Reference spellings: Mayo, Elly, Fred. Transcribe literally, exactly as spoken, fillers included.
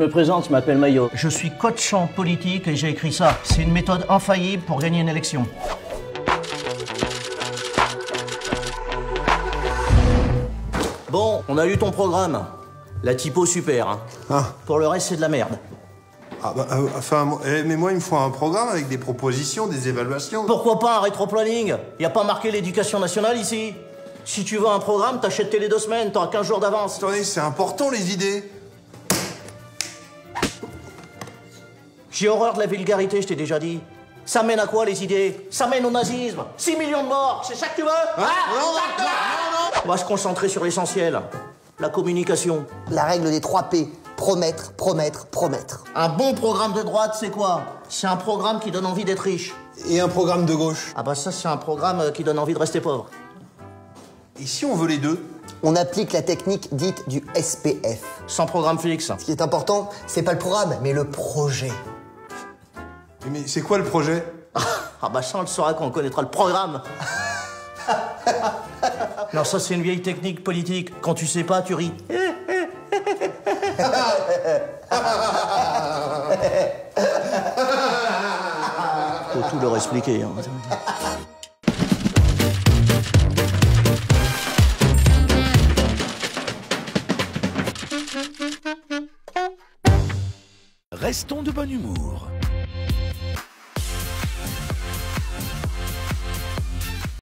Je me présente, je m'appelle Mayo. Je suis coach en politique et j'ai écrit ça. C'est une méthode infaillible pour gagner une élection. Bon, on a lu ton programme. La typo super. Hein. Ah. Pour le reste, c'est de la merde. Ah bah, euh, enfin, mais moi, il me faut un programme avec des propositions, des évaluations. Pourquoi pas un rétroplanning? Y a pas marqué l'éducation nationale ici? Si tu veux un programme, t'achètes les deux semaines, t'auras quinze jours d'avance. Attendez, c'est important les idées. J'ai horreur de la vulgarité, je t'ai déjà dit. Ça mène à quoi les idées? Ça mène au nazisme. six millions de morts, c'est ça que tu veux? Hein? Ah, non, non, non, non. On va se concentrer sur l'essentiel. La communication. La règle des trois P. Promettre, promettre, promettre. Un bon programme de droite, c'est quoi? C'est un programme qui donne envie d'être riche. Et un programme de gauche? Ah bah ça, c'est un programme qui donne envie de rester pauvre. Et si on veut les deux? On applique la technique dite du S P F. Sans programme fixe. Ce qui est important, c'est pas le programme, mais le projet. Mais c'est quoi le projet? Ah bah ça, on le saura quand on connaîtra le programme. Non, ça, c'est une vieille technique politique. Quand tu sais pas, tu ris. Faut tout leur expliquer, hein. Restons de bon humour.